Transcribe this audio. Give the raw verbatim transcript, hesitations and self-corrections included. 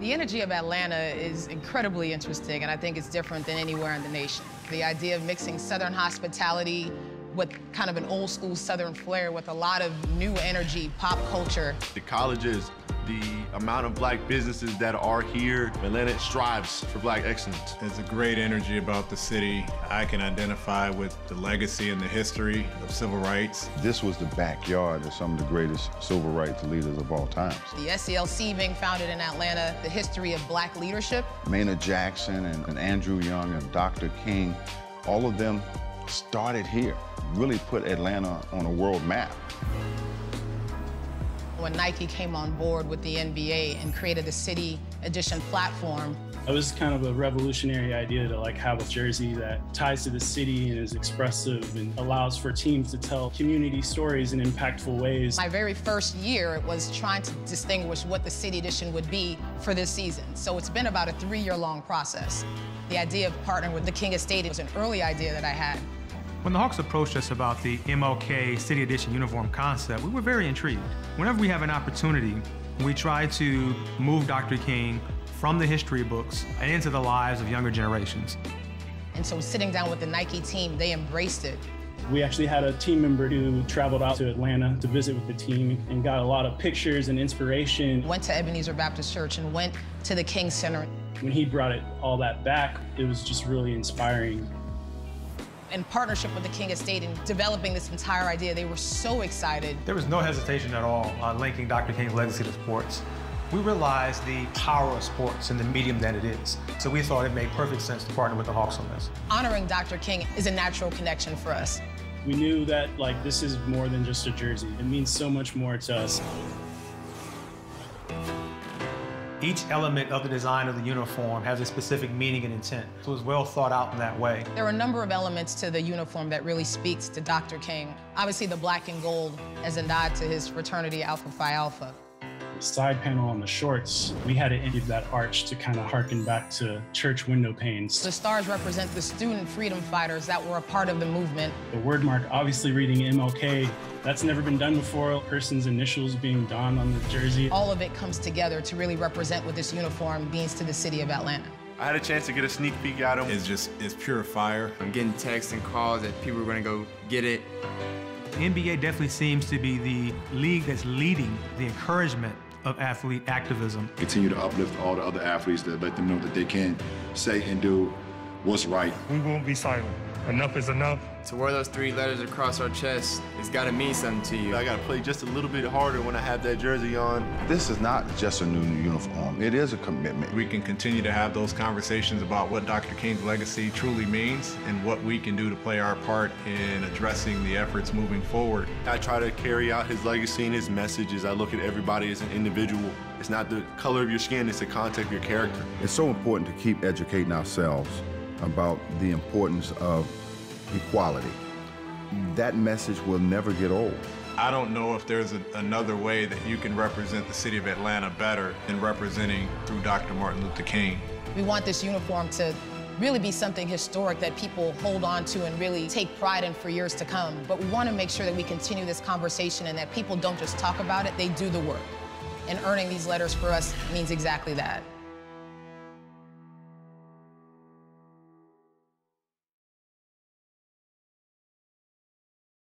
The energy of Atlanta is incredibly interesting, and I think it's different than anywhere in the nation. The idea of mixing Southern hospitality with kind of an old school Southern flair with a lot of new energy, pop culture. The colleges, the amount of black businesses that are here, Atlanta strives for black excellence. There's a great energy about the city. I can identify with the legacy and the history of civil rights. This was the backyard of some of the greatest civil rights leaders of all times. The S C L C being founded in Atlanta, the history of black leadership. Maynard Jackson and, and Andrew Young and Doctor King, all of them started here, really put Atlanta on a world map. When Nike came on board with the N B A and created the City Edition platform. It was kind of a revolutionary idea to like have a jersey that ties to the city and is expressive and allows for teams to tell community stories in impactful ways. My very first year, it was trying to distinguish what the City Edition would be for this season. So it's been about a three-year long process. The idea of partnering with the King Estate was an early idea that I had. When the Hawks approached us about the M L K City Edition uniform concept, we were very intrigued. Whenever we have an opportunity, we try to move Doctor King from the history books and into the lives of younger generations. And so sitting down with the Nike team, they embraced it. We actually had a team member who traveled out to Atlanta to visit with the team and got a lot of pictures and inspiration. Went to Ebenezer Baptist Church and went to the King Center. When he brought it all that back, it was just really inspiring. In partnership with the King Estate and developing this entire idea, they were so excited. There was no hesitation at all on linking Doctor King's legacy to sports. We realized the power of sports and the medium that it is, so we thought it made perfect sense to partner with the Hawks on this. Honoring Doctor King is a natural connection for us. We knew that, like, this is more than just a jersey. It means so much more to us. Each element of the design of the uniform has a specific meaning and intent, so it's well thought out in that way. There are a number of elements to the uniform that really speaks to Doctor King. Obviously, the black and gold as a nod to his fraternity, Alpha Phi Alpha. The side panel on the shorts, we had to end that arch to kind of harken back to church window panes. The stars represent the student freedom fighters that were a part of the movement. The word mark, obviously reading M L K, that's never been done before. A person's initials being donned on the jersey. All of it comes together to really represent what this uniform means to the city of Atlanta. I had a chance to get a sneak peek at him. It's just, it's pure fire. I'm getting texts and calls that people are gonna go get it. The N B A definitely seems to be the league that's leading the encouragement of athlete activism. Continue to uplift all the other athletes, that let them know that they can say and do what's right. We won't be silent. Enough is enough. To wear those three letters across our chest, it's got to mean something to you. I got to play just a little bit harder when I have that jersey on. This is not just a new uniform. It is a commitment. We can continue to have those conversations about what Doctor King's legacy truly means and what we can do to play our part in addressing the efforts moving forward. I try to carry out his legacy and his messages. I look at everybody as an individual. It's not the color of your skin, it's the content of your character. It's so important to keep educating ourselves about the importance of equality. That message will never get old. I don't know if there's a, another way that you can represent the city of Atlanta better than representing through Doctor Martin Luther King. We want this uniform to really be something historic that people hold on to and really take pride in for years to come. But we want to make sure that we continue this conversation and that people don't just talk about it, they do the work. And earning these letters for us means exactly that.